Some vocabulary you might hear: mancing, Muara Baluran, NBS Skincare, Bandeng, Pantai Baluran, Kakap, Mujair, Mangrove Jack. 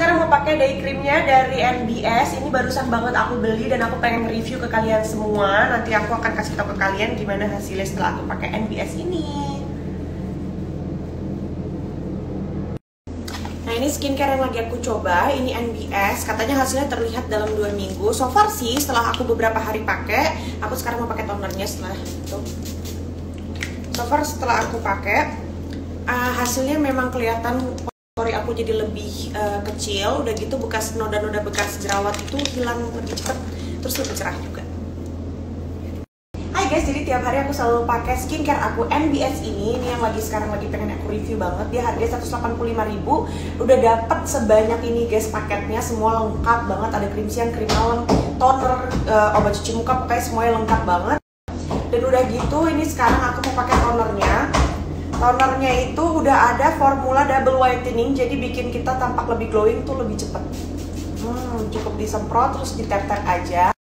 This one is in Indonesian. sekarang mau pakai day creamnya dari NBS. Ini barusan banget aku beli dan aku pengen review ke kalian semua. Nanti aku akan kasih tau ke kalian gimana hasilnya setelah aku pakai NBS ini. Nah, ini skincare yang lagi aku coba, ini NBS, katanya hasilnya terlihat dalam 2 minggu. So far sih, setelah aku beberapa hari pakai, aku sekarang mau pakai tonernya setelah itu. So far setelah aku pakai, hasilnya memang kelihatan pori aku jadi lebih kecil, udah gitu bekas noda-noda bekas jerawat itu hilang lebih cepat, terus lebih cerah juga. Hai guys, jadi tiap hari aku selalu pakai skincare aku NBS ini yang sekarang lagi pengen aku review banget. Dia harganya 185.000, udah dapet sebanyak ini guys paketnya, semua lengkap banget, ada krim siang, krim malam, toner, obat cuci muka, pokoknya semuanya lengkap banget. Dan udah gitu, ini sekarang aku mau pakai tonernya. Tonernya itu udah ada formula double whitening, jadi bikin kita tampak lebih glowing tuh lebih cepet. Cukup disemprot terus ditep-tep aja.